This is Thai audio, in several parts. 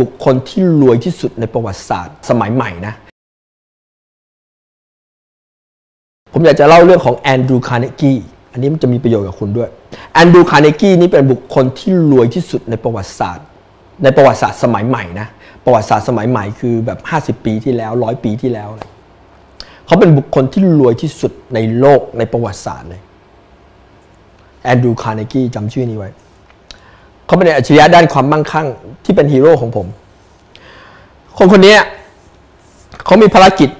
บุคคลที่รวยที่สุดในประวัติศาสตร์สมัยใหม่นะผมอยากจะเล่าเรื่องของแอนดรูว์คาร์เนกีอันนี้มันจะมีประโยชน์กับคุณด้วยแอนดรูว์คาร์เนกีนี่เป็นบุคคลที่รวยที่สุดในประวัติศาสตร์สมัยใหม่นะประวัติศาสตร์สมัยใหม่คือแบบ50ปีที่แล้ว100ปีที่แล้วเขาเป็นบุคคลที่รวยที่สุดในโลกในประวัติศาสตร์เลยแอนดรูว์คาร์เนกีจำชื่อนี้ไว้เขาเป็นอัจฉริยะด้านความมั่งคั่งที่เป็นฮีโร่ของผมคนนี้เขามีภารกิจ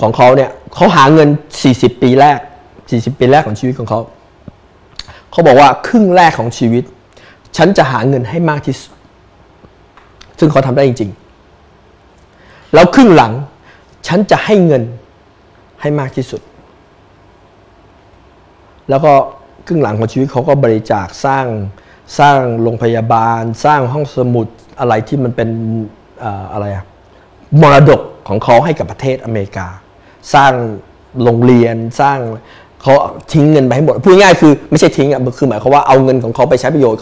ของเขาเนี่ยเขาหาเงิน40ปีแรกของชีวิตของเขาบอกว่าครึ่งแรกของชีวิตฉันจะหาเงินให้มากที่สุดซึ่งเขาทำได้จริงๆแล้วครึ่งหลังฉันจะให้เงินให้มากที่สุดแล้วก็ครึ่งหลังของชีวิตเขาก็บริจาคสร้างโรงพยาบาลสร้างห้องสมุดอะไรที่มันเป็นอะไรอะมรดกของเขาให้กับประเทศอเมริกาสร้างโรงเรียนสร้างเขาทิ้งเงินไปให้หมดพูดง่ายคือไม่ใช่ทิ้งอ่ะคือหมายความว่าเอาเงินของเขาไปใช้ประโยชน์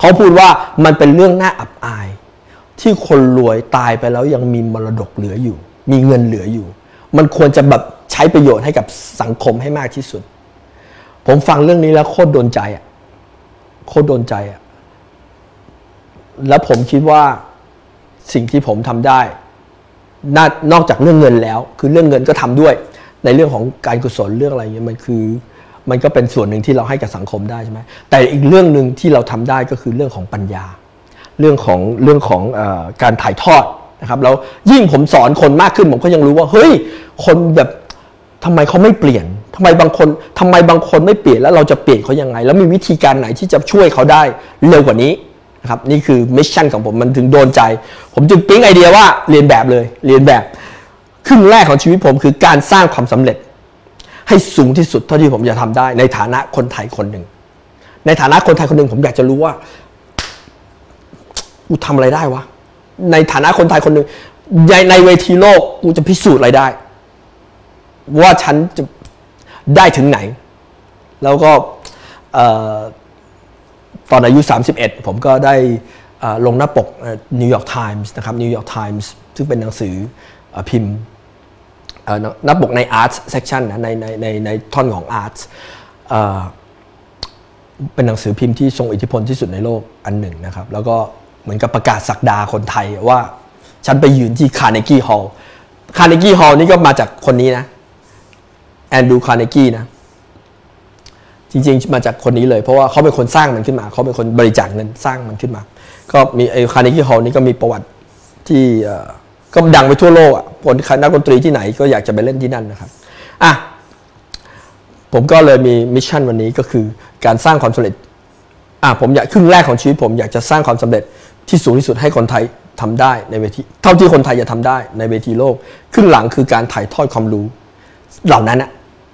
เขาพูดว่ามันเป็นเรื่องน่าอับอายที่คนรวยตายไปแล้วยังมีมรดกเหลืออยู่มีเงินเหลืออยู่มันควรจะแบบใช้ประโยชน์ให้กับสังคมให้มากที่สุดผมฟังเรื่องนี้แล้วโคตรโดนใจอ่ะแล้วผมคิดว่าสิ่งที่ผมทำได้นอกจากเรื่องเงินแล้วคือเรื่องเงินก็ทำด้วยในเรื่องของการกุศลเรื่องอะไรเงี้ยมันก็เป็นส่วนหนึ่งที่เราให้กับสังคมได้ใช่ไหมแต่อีกเรื่องหนึ่งที่เราทำได้ก็คือเรื่องของปัญญาเรื่องของการถ่ายทอดนะครับแล้วยิ่งผมสอนคนมากขึ้นผมก็ยังรู้ว่าเฮ้ยคนแบบทำไมเขาไม่เปลี่ยนทำไมบางคนไม่เปลี่ยนแล้วเราจะเปลี่ยนเขายังไงแล้วมีวิธีการไหนที่จะช่วยเขาได้เร็วกว่านี้นะครับนี่คือมิชชั่นของผมมันถึงโดนใจผมจึงปิ๊งไอเดียว่าเรียนแบบเลยเรียนแบบครึ่งแรกของชีวิตผมคือการสร้างความสำเร็จให้สูงที่สุดเท่าที่ผมจะทำได้ในฐานะคนไทยคนหนึ่งผมอยากจะรู้ว่ากูทำอะไรได้วะในฐานะคนไทยคนหนึ่งในเวทีโลกกูจะพิสูจน์อะไรได้ว่าฉันจะได้ถึงไหนแล้วก็ตอนอายุ31ผมก็ได้ลงหน้าปก New York Times นะครับ New York Times ซึ่งเป็นหนังสือพิมพ์หน้าปกใน Arts Section นะในท่อนของ Arts เป็นหนังสือพิมพ์ที่ทรงอิทธิพลที่สุดในโลกอันหนึ่งนะครับแล้วก็เหมือนกับประกาศศักดาคนไทยว่าฉันไปยืนที่คาร์เนกีฮอลล์นี่ก็มาจากคนนี้นะแอนดรูว์คาร์เนกีนะจริงๆมาจากคนนี้เลยเพราะว่าเขาเป็นคนสร้างมันขึ้นมาเขาเป็นคนบริจาคเงินสร้างมันขึ้นมาก็มีไอ้คาร์เนกีฮอลล์นี่ก็มีประวัติที่ก็ดังไปทั่วโลกอ่ะคนนักดนตรีที่ไหนก็อยากจะไปเล่นที่นั่นนะครับอ่ะผมก็เลยมีมิชชั่นวันนี้ก็คือการสร้างความสำเร็จผมอยากครึ่งแรกของชีวิตผมอยากจะสร้างความสำเร็จที่สูงที่สุดให้คนไทยทำได้ในเวทีเท่าที่คนไทยจะทำได้ในเวทีโลกครึ่งหลังคือการถ่ายทอดความรู้เหล่านั้น